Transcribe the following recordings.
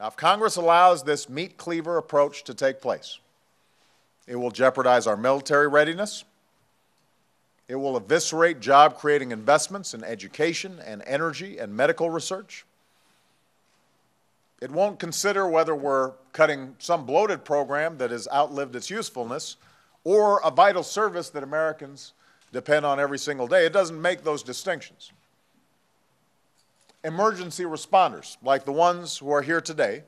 Now, if Congress allows this meat cleaver approach to take place, it will jeopardize our military readiness. It will eviscerate job-creating investments in education and energy and medical research. It won't consider whether we're cutting some bloated program that has outlived its usefulness or a vital service that Americans depend on every single day. It doesn't make those distinctions. Emergency responders, like the ones who are here today,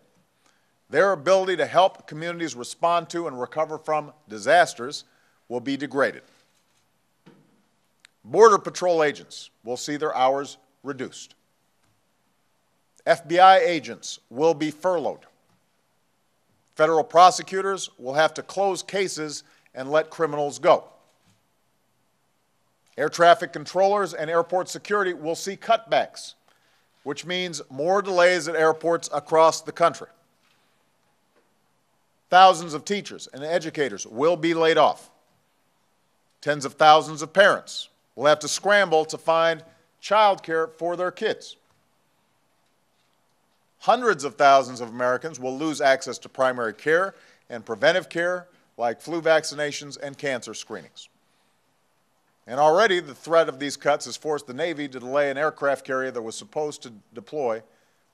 their ability to help communities respond to and recover from disasters will be degraded. Border Patrol agents will see their hours reduced. FBI agents will be furloughed. Federal prosecutors will have to close cases and let criminals go. Air traffic controllers and airport security will see cutbacks, which means more delays at airports across the country. Thousands of teachers and educators will be laid off. Tens of thousands of parents will have to scramble to find childcare for their kids. Hundreds of thousands of Americans will lose access to primary care and preventive care, like flu vaccinations and cancer screenings. And already the threat of these cuts has forced the Navy to delay an aircraft carrier that was supposed to deploy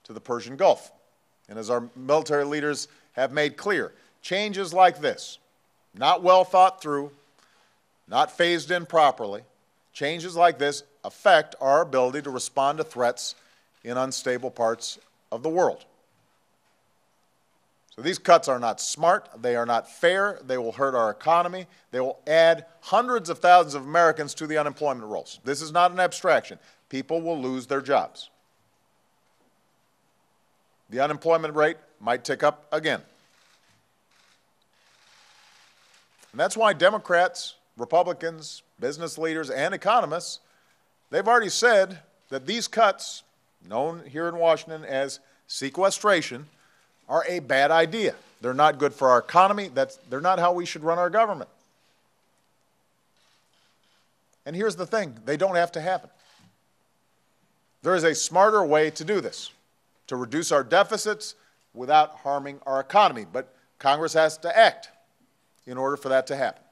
to the Persian Gulf. And as our military leaders have made clear, changes like this, not well thought through, not phased in properly, changes like this affect our ability to respond to threats in unstable parts of the world. So these cuts are not smart, they are not fair, they will hurt our economy, they will add hundreds of thousands of Americans to the unemployment rolls. This is not an abstraction. People will lose their jobs. The unemployment rate might tick up again. And that's why Democrats, Republicans, business leaders, and economists, they've already said that these cuts, known here in Washington as sequestration, are a bad idea. They're not good for our economy. They're not how we should run our government. And here's the thing, they don't have to happen. There is a smarter way to do this, to reduce our deficits without harming our economy. But Congress has to act in order for that to happen.